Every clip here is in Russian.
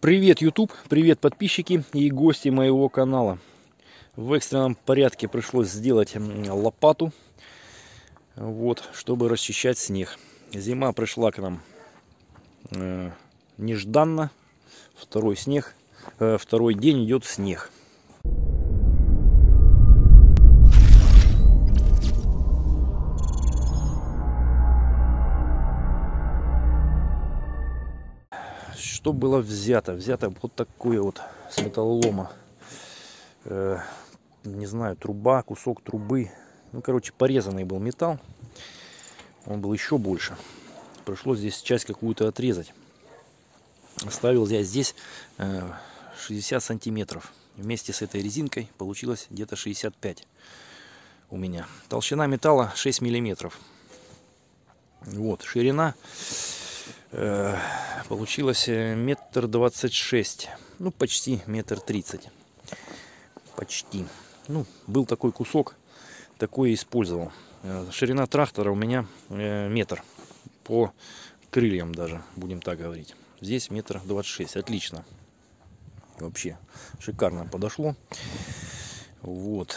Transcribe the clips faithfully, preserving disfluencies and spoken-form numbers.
Привет, YouTube, привет, подписчики и гости моего канала. В экстренном порядке пришлось сделать лопату, вот, чтобы расчищать снег. Зима пришла к нам э, нежданно. Второй снег, э, второй день идет снег. Что было взято? Взято вот такое вот с металлолома. Э, не знаю, труба, кусок трубы. Ну, короче, порезанный был металл. Он был еще больше. Пришлось здесь часть какую-то отрезать. Оставил я здесь э, шестьдесят сантиметров. Вместе с этой резинкой получилось где-то шестьдесят пять у меня. Толщина металла шесть миллиметров. Вот, ширина... получилось метр двадцать шесть, ну почти метр тридцать, почти. Ну, был такой кусок, такой использовал. Ширина трактора у меня метр по крыльям, даже будем так говорить. Здесь метр двадцать шесть, отлично, вообще шикарно подошло. Вот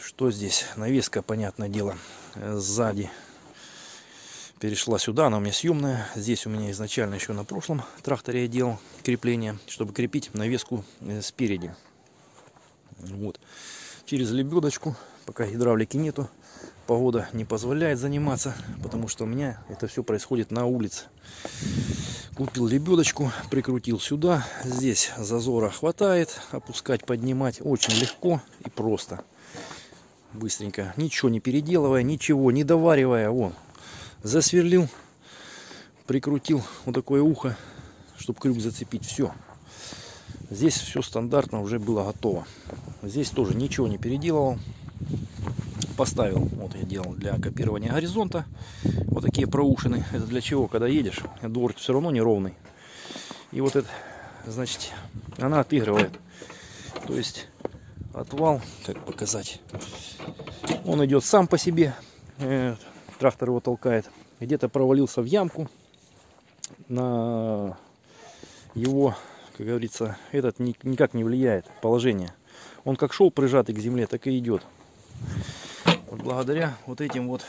что здесь навеска, понятное дело, сзади перешла сюда, она у меня съемная. Здесь у меня изначально еще на прошлом тракторе я делал крепление, чтобы крепить навеску спереди. Вот. Через лебедочку, пока гидравлики нету, погода не позволяет заниматься, потому что у меня это все происходит на улице. Купил лебедочку, прикрутил сюда. Здесь зазора хватает, опускать, поднимать очень легко и просто. Быстренько, ничего не переделывая, ничего не доваривая, вон. Засверлил, прикрутил вот такое ухо, чтобы крюк зацепить. Все. Здесь все стандартно уже было готово. Здесь тоже ничего не переделывал. Поставил, вот я делал для копирования горизонта. Вот такие проушины. Это для чего? Когда едешь, двор все равно неровный. И вот это, значит, она отыгрывает. То есть отвал, как показать, он идет сам по себе. Трактор его толкает, где-то провалился в ямку, на его, как говорится, этот никак не влияет положение. Он как шел прижатый к земле, так и идет. Вот благодаря вот этим вот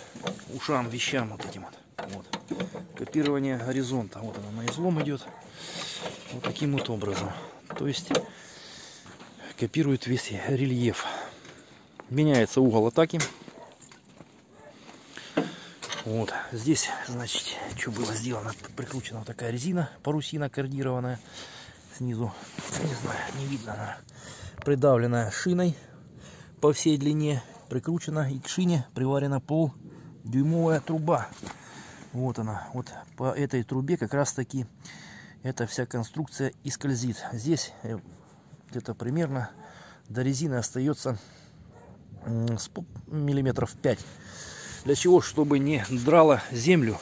ушам, вещам, вот этим вот, вот. Копирование горизонта, вот оно на излом идет, вот таким вот образом. То есть копирует весь рельеф, меняется угол атаки. Вот здесь, значит, что было сделано, прикручена вот такая резина, парусина кордированная снизу, не знаю, не видно, она придавленная шиной по всей длине, прикручена, и к шине приварена полдюймовая труба. Вот она, вот по этой трубе как раз таки эта вся конструкция и скользит. Здесь где-то примерно до резины остается миллиметров пять. Для чего? Чтобы не драла землю,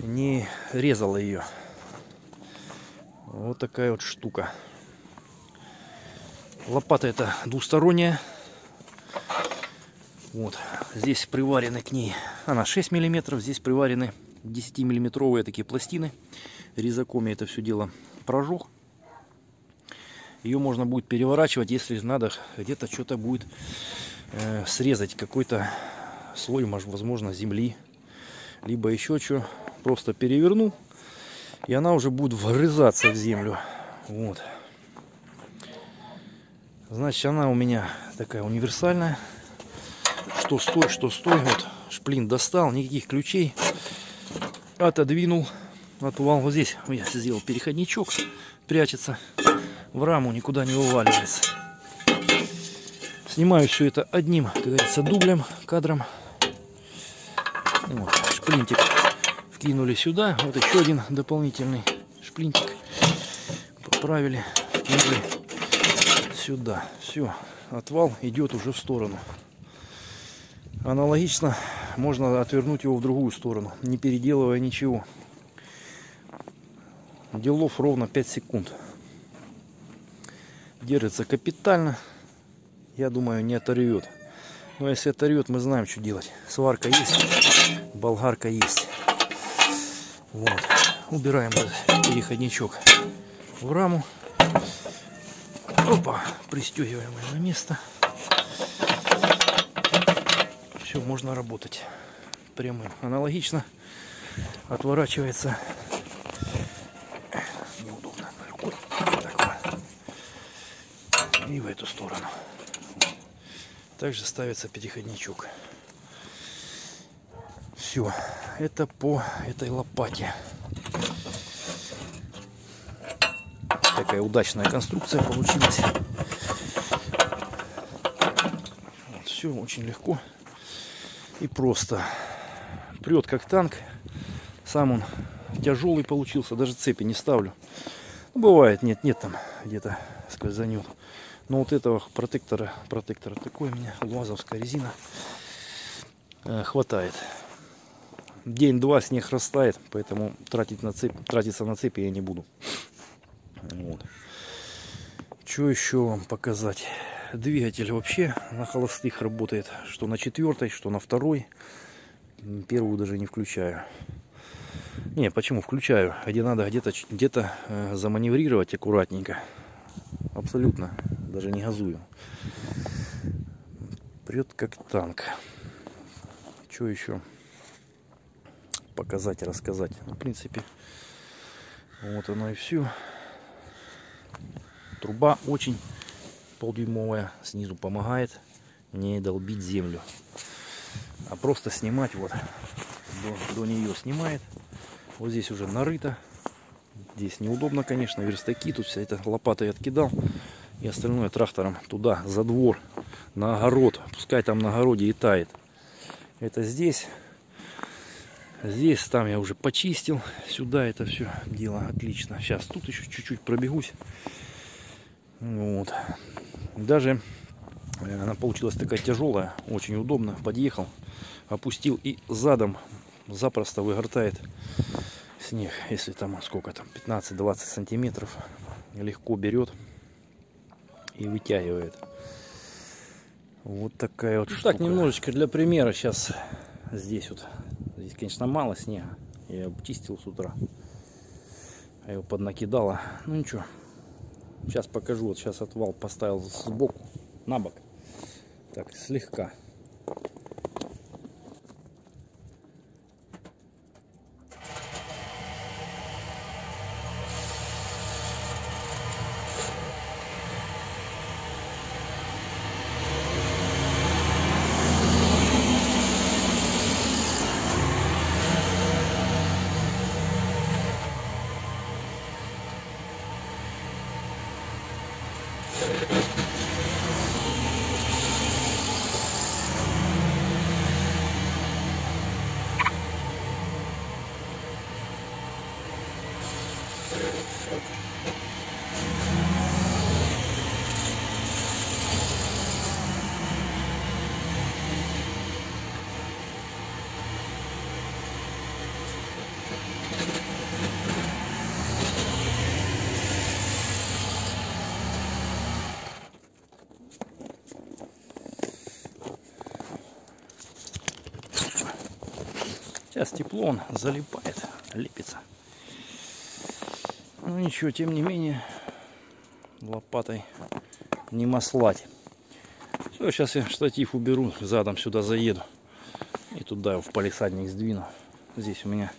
не резала ее. Вот такая вот штука. Лопата это двусторонняя. Вот. Здесь приварены к ней, она шесть миллиметров, здесь приварены десятимиллиметровые такие пластины. Резаком я это все дело прожег. Ее можно будет переворачивать, если надо, где-то что-то будет э, срезать, какой-то слой, возможно, земли, либо еще что. Просто переверну, и она уже будет вгрызаться в землю. Вот. Значит, она у меня такая универсальная. Что стой, что стой. Вот шплин достал, никаких ключей. Отодвинул отвал. Вот здесь я сделал переходничок. Прячется в раму, никуда не вываливается. Снимаю все это одним, как говорится, дублем, кадром. Вот, шплинтик вкинули сюда. Вот еще один дополнительный шплинтик. Поправили, вкинули сюда. Все, отвал идет уже в сторону. Аналогично можно отвернуть его в другую сторону, не переделывая ничего. Делов ровно пять секунд. Держится капитально. Я думаю, не оторвет. Но если оторвет, мы знаем, что делать. Сварка есть, болгарка есть. Вот. Убираем переходничок. в раму. Опа, пристегиваем ее на место. Все, можно работать прямым. Аналогично отворачивается. Неудобно одной рукой. Так. И в эту сторону. Также ставится переходничок. Все, это по этой лопате. Такая удачная конструкция получилась. Вот, все очень легко и просто. Прет как танк. Сам он тяжелый получился. Даже цепи не ставлю. Ну, бывает, нет, нет там где-то скользанет. Но вот этого протектора, протектора такой у меня, луазовская резина, э, хватает. День-два снег растает, поэтому тратить на цепь, тратиться на цепи я не буду. Вот. Что еще вам показать? Двигатель вообще на холостых работает, что на четвертой, что на второй. Первую даже не включаю. Не, почему включаю? Где надо где-то где-то э, заманеврировать аккуратненько. Абсолютно, даже не газую. Прет как танк. Что еще показать, рассказать? В принципе, вот оно и все. Труба очень полдюймовая, снизу помогает не долбить землю, а просто снимать. Вот до, до нее снимает. Вот здесь уже нарыто. Здесь неудобно, конечно, верстаки. Тут вся эта лопата я откидал. И остальное трактором туда, за двор, на огород. Пускай там на огороде и тает. Это здесь. Здесь, там я уже почистил. Сюда это все дело отлично. Сейчас тут еще чуть-чуть пробегусь. Вот. Даже она получилась такая тяжелая. Очень удобно. Подъехал, опустил и задом запросто выгортает снег. Если там сколько там, пятнадцать-двадцать сантиметров, легко берет и вытягивает. Вот такая вот, ну, штука. Так, немножечко для примера сейчас здесь вот. Здесь, конечно, мало снега. Я его чистил с утра. А его поднакидало. Ну ничего. Сейчас покажу. Вот сейчас отвал поставил сбоку, на бок. Так, слегка. Сейчас тепло, он залипает, лепится. Ну ничего, тем не менее, лопатой не маслать. Все, сейчас я штатив уберу, задом сюда заеду. И туда его в палисадник сдвину. Здесь у меня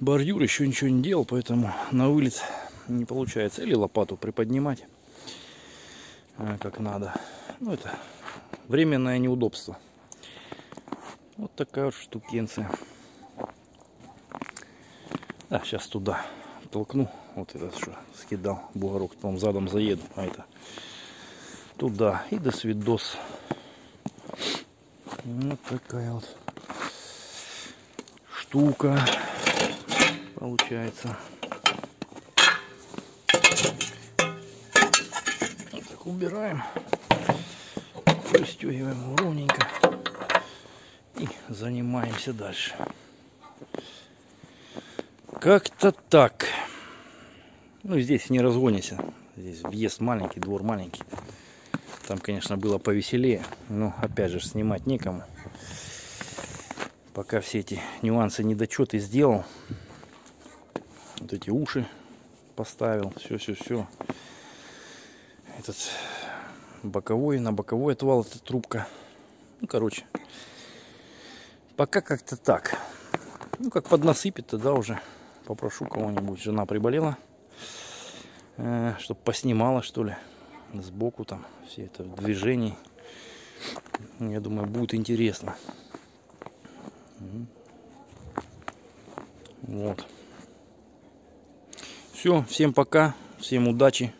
бордюр, еще ничего не делал, поэтому на вылет не получается. Или лопату приподнимать, как надо. Ну это временное неудобство. Вот такая вот штукенция. Да, сейчас туда толкну. Вот это что скидал бугорок. Потом задом заеду. А это туда. И до свидос. Вот такая вот штука получается. Вот так убираем. Пристегиваем ровненько. И занимаемся дальше. Как-то так. Ну, здесь не разгонишься. Здесь въезд маленький, двор маленький. Там, конечно, было повеселее. Но, опять же, снимать некому. Пока все эти нюансы, недочеты сделал. Вот эти уши поставил. Все, все, все. Этот боковой, на боковой отвал эта трубка. Ну, короче. Пока как-то так. Ну, как поднасыпет, тогда уже попрошу кого-нибудь. Жена приболела, э, чтобы поснимала, что ли, сбоку там все это в движении. Я думаю, будет интересно. Вот. Все, всем пока, всем удачи.